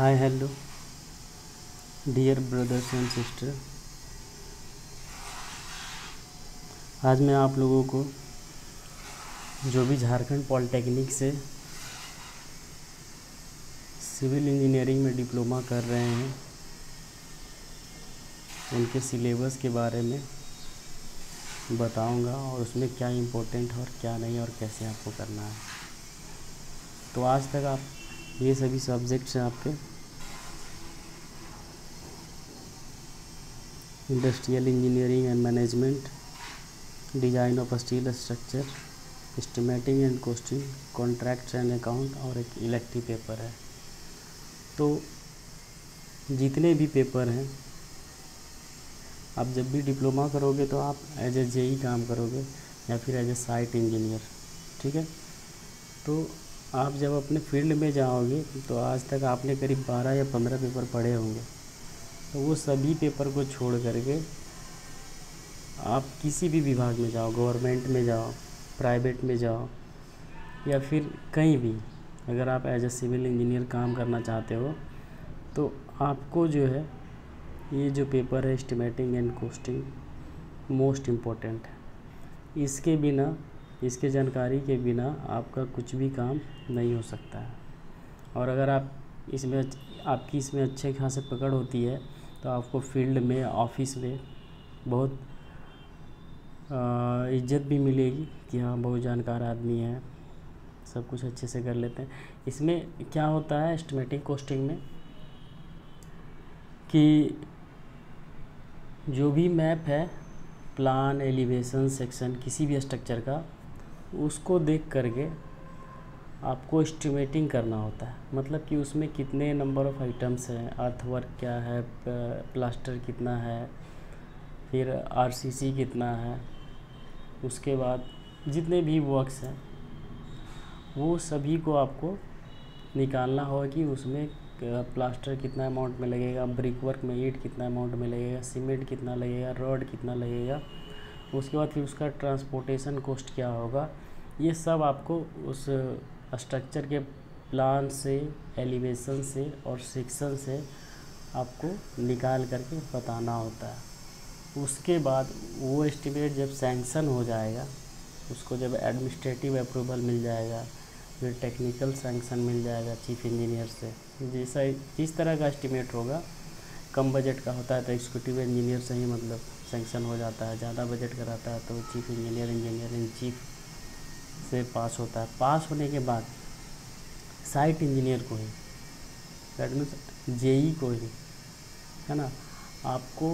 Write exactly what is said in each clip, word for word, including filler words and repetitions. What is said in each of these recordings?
Hi hello dear brothers and sister, आज मैं आप लोगों को जो भी झारखंड पॉलिटेक्निक से सिविल इंजीनियरिंग में डिप्लोमा कर रहे हैं उनके सिलेबस के बारे में बताऊंगा और उसमें क्या इम्पोर्टेंट है और क्या नहीं और कैसे आपको करना है। तो आज तक आप ये सभी सब्जेक्ट्स हैं आपके industrial engineering and management, design of steel structure, estimating and costing, contracts and account और एक इलेक्टिव पेपर है। तो जितने भी पेपर हैं आप जब भी डिप्लोमा करोगे तो आप एज ए जेई काम करोगे या फिर एज ए साइट इंजीनियर, ठीक है। तो आप जब अपने फील्ड में जाओगे तो आज तक आपने करीब बारह या पंद्रह पेपर पढ़े होंगे, तो वो सभी पेपर को छोड़ करके आप किसी भी विभाग में जाओ, गवर्नमेंट में जाओ, प्राइवेट में जाओ या फिर कहीं भी, अगर आप एज ए सिविल इंजीनियर काम करना चाहते हो तो आपको जो है ये जो पेपर है estimating and costing most important है। इसके बिना, इसके जानकारी के बिना आपका कुछ भी काम नहीं हो सकता है। और अगर आप इसमें आपकी इसमें अच्छे खासे पकड़ होती है तो आपको फील्ड में, ऑफिस में बहुत आ, इज्जत भी मिलेगी कि हाँ बहुत जानकार आदमी है, सब कुछ अच्छे से कर लेते हैं। इसमें क्या होता है एस्टिमेटिंग कॉस्टिंग में कि जो भी मैप है, प्लान, एलिवेशन, सेक्शन किसी भी स्ट्रक्चर का, उसको देख करके आपको एस्टिमेटिंग करना होता है। मतलब कि उसमें कितने नंबर ऑफ आइटम्स हैं, अर्थवर्क क्या है, प्लास्टर कितना है, फिर आरसीसी कितना है, उसके बाद जितने भी वर्क्स हैं वो सभी को आपको निकालना होगा कि उसमें प्लास्टर कितना अमाउंट में लगेगा, ब्रिक वर्क में ईंट कितना अमाउंट में लगेगा, सीमेंट कितना लगेगा, रॉड कितना लगेगा, उसके बाद फिर उसका ट्रांसपोर्टेशन कॉस्ट क्या होगा। ये सब आपको उस स्ट्रक्चर के प्लान से, एलिवेशन से और सेक्शन से आपको निकाल करके बताना होता है। उसके बाद वो एस्टिमेट जब सैंक्शन हो जाएगा, उसको जब एडमिनिस्ट्रेटिव अप्रूवल मिल जाएगा, फिर टेक्निकल सैंक्शन मिल जाएगा चीफ इंजीनियर से, जैसा जिस तरह का एस्टिमेट होगा, कम बजट का होता है तो एग्जीक्यूटिव इंजीनियर से ही मतलब सैंक्शन हो जाता है, ज़्यादा बजट का रहता है तो chief engineer engineer in chief से पास होता है। पास होने के बाद साइट इंजीनियर को ही, दैट मीन्स जेई को ही, है ना, आपको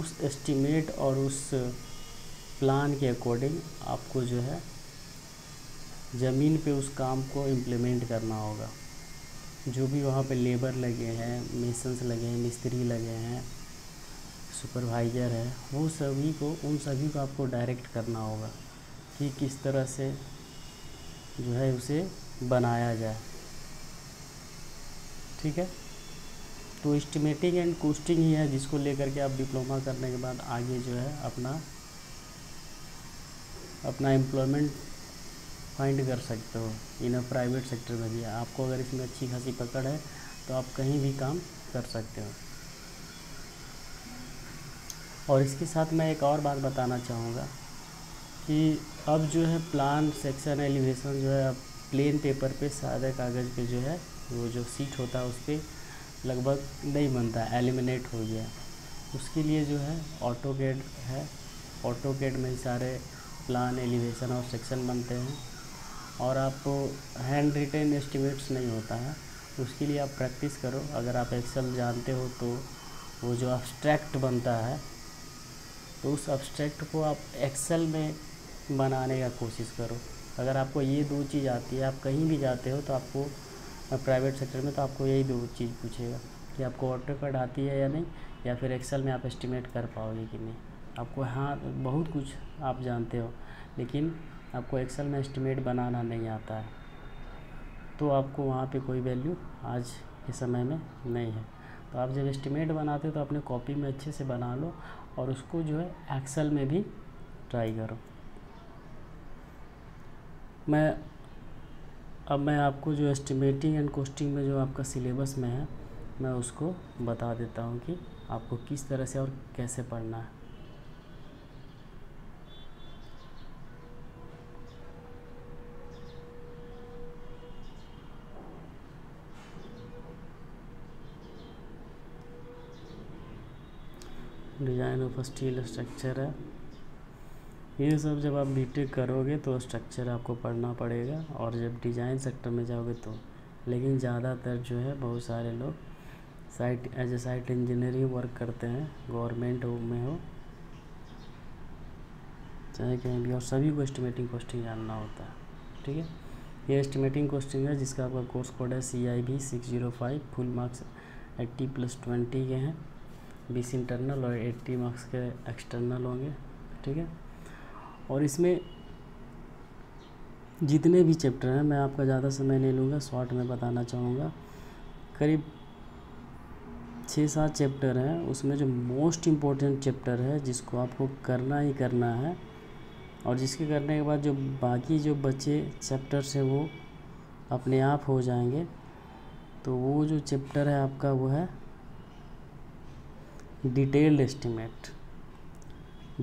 उस एस्टिमेट और उस प्लान के अकॉर्डिंग आपको जो है ज़मीन पे उस काम को इम्प्लीमेंट करना होगा। जो भी वहाँ पे लेबर लगे हैं, मेसन्स लगे हैं, मिस्त्री लगे हैं, सुपरवाइज़र है, वो सभी को, उन सभी को आपको डायरेक्ट करना होगा कि किस तरह से जो है उसे बनाया जाए, ठीक है। तो एस्टिमेटिंग एंड कॉस्टिंग ही है जिसको लेकर के आप डिप्लोमा करने के बाद आगे जो है अपना अपना एम्प्लॉयमेंट फाइंड कर सकते हो इन अ प्राइवेट सेक्टर में भी। आपको अगर इसमें अच्छी खासी पकड़ है तो आप कहीं भी काम कर सकते हो। और इसके साथ मैं एक और बात बताना चाहूँगा कि अब जो है प्लान, सेक्शन, एलिवेशन जो है अब प्लेन पेपर पे, सादे कागज़ पे जो है वो जो सीट होता है उस पर लगभग नहीं बनता, एलिमिनेट हो गया। उसके लिए जो है ऑटोकैड है, ऑटोकैड में सारे प्लान, एलिवेशन और सेक्शन बनते हैं और आपको हैंड रिटन एस्टिमेट्स नहीं होता है। उसके लिए आप प्रैक्टिस करो, अगर आप एक्सेल जानते हो तो वो जो अब्स्ट्रैक्ट बनता है तो उस अब्स्ट्रैक्ट को आप एक्सेल में बनाने का कोशिश करो। अगर आपको ये दो चीज़ आती है, आप कहीं भी जाते हो तो आपको प्राइवेट सेक्टर में तो आपको यही दो चीज़ पूछेगा कि आपको ऑटोकैड आती है या नहीं, या फिर एक्सेल में आप एस्टिमेट कर पाओगे कि नहीं। आपको हाँ बहुत कुछ आप जानते हो लेकिन आपको एक्सेल में एस्टिमेट बनाना नहीं आता है, तो आपको वहाँ पे कोई वैल्यू आज के समय में नहीं है। तो आप जब एस्टिमेट बनाते हो तो अपने कॉपी में अच्छे से बना लो और उसको जो है एक्सेल में भी ट्राई करो। मैं अब मैं आपको जो एस्टिमेटिंग एंड कॉस्टिंग में जो आपका सिलेबस में है मैं उसको बता देता हूँ कि आपको किस तरह से और कैसे पढ़ना है। डिज़ाइन ऑफ स्टील स्ट्रक्चर है, ये सब जब आप बीटेक करोगे तो स्ट्रक्चर आपको पढ़ना पड़ेगा, और जब डिज़ाइन सेक्टर में जाओगे तो। लेकिन ज़्यादातर जो है बहुत सारे लोग site as a site engineering work करते हैं, गवर्नमेंट हो में हो चाहे कहीं भी, और सभी को एस्टिमेटिंग कॉस्टिंग जानना होता है। ठीक है, ये एस्टिमेटिंग कॉस्टिंग है जिसका आपका कोर्स कोड है C I B six zero five, full marks eighty plus twenty के हैं, बीस इंटरनल और एट्टी मार्क्स के एक्सटर्नल होंगे। ठीक है, और इसमें जितने भी चैप्टर हैं, मैं आपका ज़्यादा समय नहीं लूँगा, शॉर्ट में बताना चाहूँगा। करीब छः सात चैप्टर हैं, उसमें जो मोस्ट इम्पोर्टेंट चैप्टर है जिसको आपको करना ही करना है, और जिसके करने के बाद जो बाकी जो बचे चैप्टर्स हैं वो अपने आप हो जाएंगे। तो वो जो चैप्टर है आपका वो है डिटेल्ड एस्टिमेट।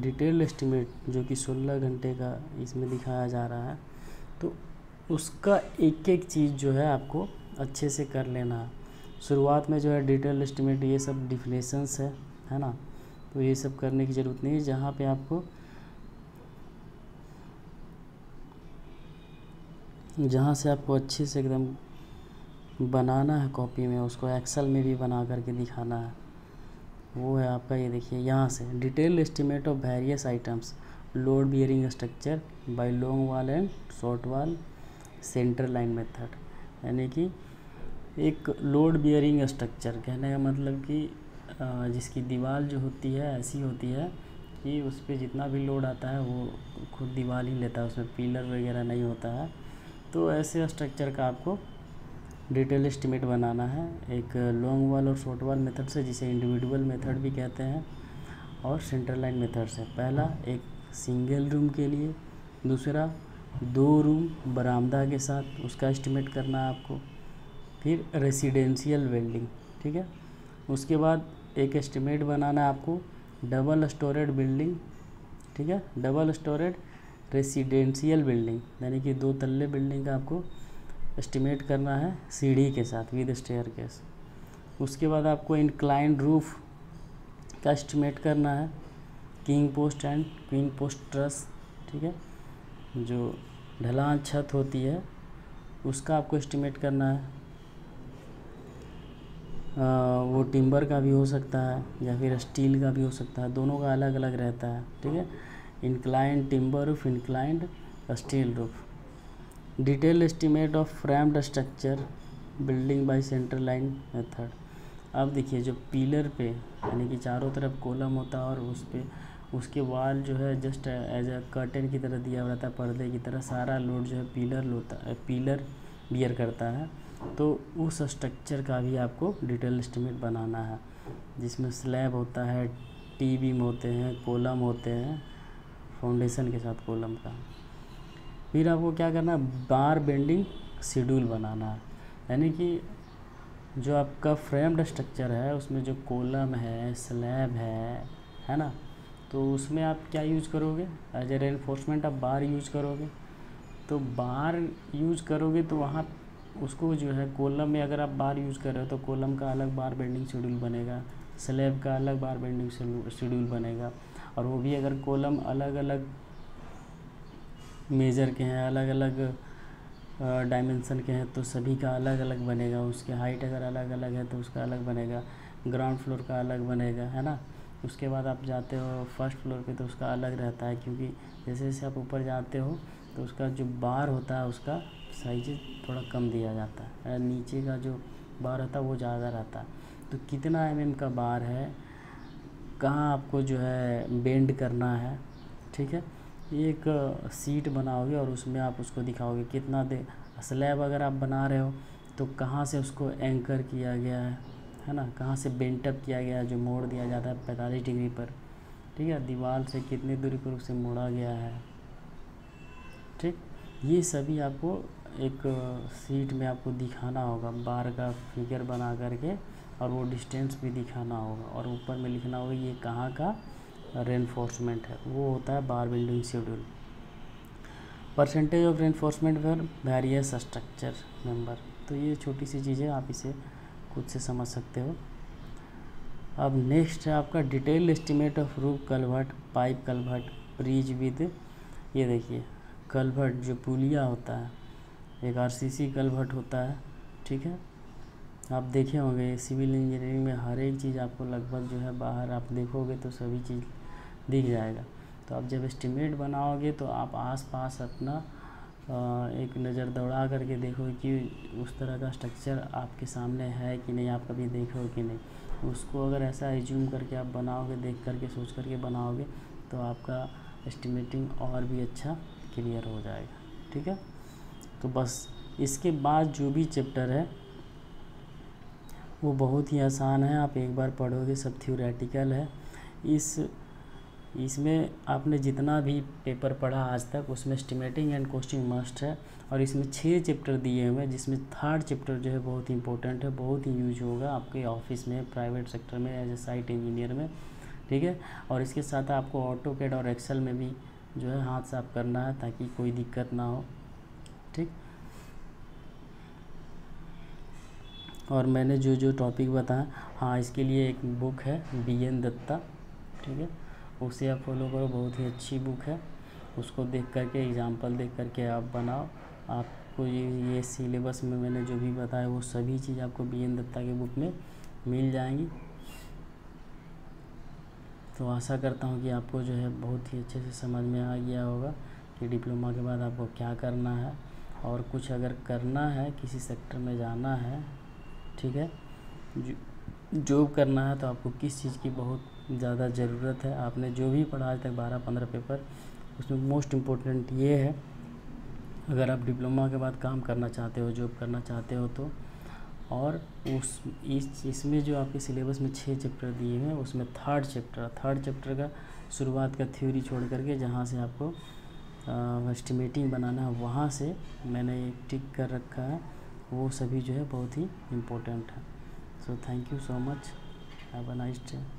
डिटेल्ड एस्टिमेट जो कि सोलह घंटे का इसमें दिखाया जा रहा है, तो उसका एक एक चीज़ जो है आपको अच्छे से कर लेना है। शुरुआत में जो है डिटेल्ड एस्टिमेट ये सब डिफिनेशंस है, है ना, तो ये सब करने की ज़रूरत नहीं है। जहाँ पे आपको जहाँ से आपको अच्छे से एकदम बनाना है कॉपी में, उसको एक्सेल में भी बना करके दिखाना है, वो है आपका ये देखिए यहाँ से detail estimate of various items, load bearing structure by long wall and short wall centre line method. यानी कि एक लोड बियरिंग स्ट्रक्चर कहने का मतलब कि जिसकी दीवार जो होती है ऐसी होती है कि उस पर जितना भी लोड आता है वो खुद दीवार ही लेता है, उसमें पिलर वगैरह नहीं होता है। तो ऐसे स्ट्रक्चर का आपको डिटेल एस्टिमेट बनाना है, एक लॉन्ग वाल और शॉर्ट वाल मेथड से, जिसे इंडिविजुअल मेथड भी कहते हैं, और सेंटर लाइन मेथड से। पहला एक सिंगल रूम के लिए, दूसरा दो रूम बरामदा के साथ, उसका एस्टिमेट करना है आपको। फिर रेसिडेंशियल बिल्डिंग, ठीक है, उसके बाद एक एस्टिमेट बनाना है आपको डबल स्टोरेड बिल्डिंग, ठीक है, डबल स्टोरेड रेसिडेंशियल बिल्डिंग, यानी कि दो तल्ले बिल्डिंग का आपको एस्टिमेट करना है सीढ़ी के साथ, विद स्टेयरकेस। उसके बाद आपको इंक्लाइंड रूफ का एस्टिमेट करना है, king post and queen post truss, ठीक है, जो ढलान छत होती है उसका आपको एस्टिमेट करना है। आ, वो टिम्बर का भी हो सकता है या फिर स्टील का भी हो सकता है, दोनों का अलग अलग रहता है। ठीक है, inclined timber roof, inclined steel roof. Detail estimate of framed structure building by centre line method. अब देखिए जो पिलर पे यानी कि चारों तरफ कॉलम होता है और उस पर उसके वाल जो है जस्ट एज अ कर्टन की तरह दिया जाता है, पर्दे की तरह, सारा लोड जो है पिलर लोता पिलर बियर करता है। तो उस स्ट्रक्चर का भी आपको डिटेल एस्टिमेट बनाना है, जिसमें स्लैब होता है, टी बीम होते हैं, कॉलम होते हैं फाउंडेशन के साथ कॉलम का। फिर आपको क्या करना है, बार बेंडिंग शेड्यूल बनाना है, यानी कि जो आपका फ्रेम्ड स्ट्रक्चर है उसमें जो कॉलम है, स्लैब है, है ना, तो उसमें आप क्या यूज करोगे, एज ए रेनफोर्समेंट आप बार यूज करोगे। तो बार यूज करोगे तो वहाँ उसको जो है कॉलम में अगर आप बार यूज कर रहे हो तो कॉलम का अलग बार बेंडिंग शेड्यूल बनेगा, स्लैब का अलग बार बेंडिंग शेड्यूल बनेगा, और वो भी अगर कॉलम अलग अलग मेजर के हैं, अलग अलग डायमेंशन के हैं, तो सभी का अलग अलग बनेगा। उसके हाइट अगर अलग अलग है तो उसका अलग बनेगा, ग्राउंड फ्लोर का अलग बनेगा, है ना। उसके बाद आप जाते हो फर्स्ट फ्लोर पे तो उसका अलग रहता है, क्योंकि जैसे जैसे आप ऊपर जाते हो तो उसका जो बार होता है उसका साइज थोड़ा कम दिया जाता है, नीचे का जो बार होता है वो ज़्यादा रहता है। तो कितना एम एम का बार है, कहाँ आपको जो है बेंड करना है, ठीक है, एक सीट बनाओगे और उसमें आप उसको दिखाओगे कितना दे। स्लैब अगर आप बना रहे हो तो कहाँ से उसको एंकर किया गया है, है ना, कहाँ से बेंटअप किया गया है, जो मोड़ दिया जाता है पैंतालीस डिग्री पर, ठीक है, दीवार से कितनी दूरी पर उसे मोड़ा गया है, ठीक। ये सभी आपको एक सीट में आपको दिखाना होगा, बार का फिगर बना करके, और वो डिस्टेंस भी दिखाना होगा, और ऊपर में लिखना होगा ये कहाँ का रेनफोर्समेंट है, वो होता है bar building schedule. Percentage of reinforcement for various structure member. तो ये छोटी सी चीज़ें आप इसे खुद से समझ सकते हो। अब नेक्स्ट है आपका detail estimate of roof culvert, pipe culvert, bridge with, ये देखिए कलवर्ट जो पुलिया होता है, एक आरसीसी कलवर्ट होता है, ठीक है। आप देखे होंगे सिविल इंजीनियरिंग में हर एक चीज़ आपको लगभग जो है बाहर आप देखोगे तो सभी चीज़ दिख जाएगा। तो आप जब एस्टिमेट बनाओगे तो आप आसपास अपना एक नज़र दौड़ा करके देखो कि उस तरह का स्ट्रक्चर आपके सामने है कि नहीं, आप कभी देखे हो कि नहीं। उसको अगर ऐसा रिज्यूम करके आप बनाओगे, देख करके सोच करके बनाओगे, तो आपका एस्टिमेटिंग और भी अच्छा क्लियर हो जाएगा, ठीक है। तो बस इसके बाद जो भी चैप्टर है वो बहुत ही आसान है, आप एक बार पढ़ोगे, सब थ्योरेटिकल है। इस इसमें आपने जितना भी पेपर पढ़ा आज तक उसमें एस्टिमेटिंग एंड कॉस्टिंग मस्ट है, और इसमें छः चैप्टर दिए हुए हैं, जिसमें थर्ड चैप्टर जो है बहुत ही इंपॉर्टेंट है, बहुत ही यूज होगा आपके ऑफिस में, प्राइवेट सेक्टर में, एज ए साइट इंजीनियर में, ठीक है। और इसके साथ आपको ऑटो कैड और एक्सेल में भी जो है हाथ साफ करना है ताकि कोई दिक्कत ना हो, ठीक। और मैंने जो जो टॉपिक बताया, हाँ, इसके लिए एक बुक है बी एन दत्ता, ठीक है, उसे आप फॉलो करो, बहुत ही अच्छी बुक है। उसको देख करके, एग्जाम्पल देख करके आप बनाओ। आपको ये ये सिलेबस में मैंने जो भी बताया वो सभी चीज़ आपको बी.एन. दत्ता के बुक में मिल जाएंगी। तो आशा करता हूँ कि आपको जो है बहुत ही अच्छे से समझ में आ गया होगा कि डिप्लोमा के बाद आपको क्या करना है, और कुछ अगर करना है, किसी सेक्टर में जाना है, ठीक है, जॉब करना है, तो आपको किस चीज़ की बहुत ज़्यादा ज़रूरत है। आपने जो भी पढ़ा आज तक बारह पंद्रह पेपर, उसमें मोस्ट इम्पोर्टेंट ये है, अगर आप डिप्लोमा के बाद काम करना चाहते हो, जॉब करना चाहते हो तो। और उस इस इसमें जो आपके सिलेबस में छः चैप्टर दिए हैं उसमें थर्ड चैप्टर थर्ड चैप्टर का शुरुआत का थ्योरी छोड़ करके जहाँ से आपको एस्टिमेटिंग बनाना है वहाँ से मैंने टिक कर रखा है, वो सभी जो है बहुत ही इम्पोर्टेंट है। So thank you so much. Have a nice day.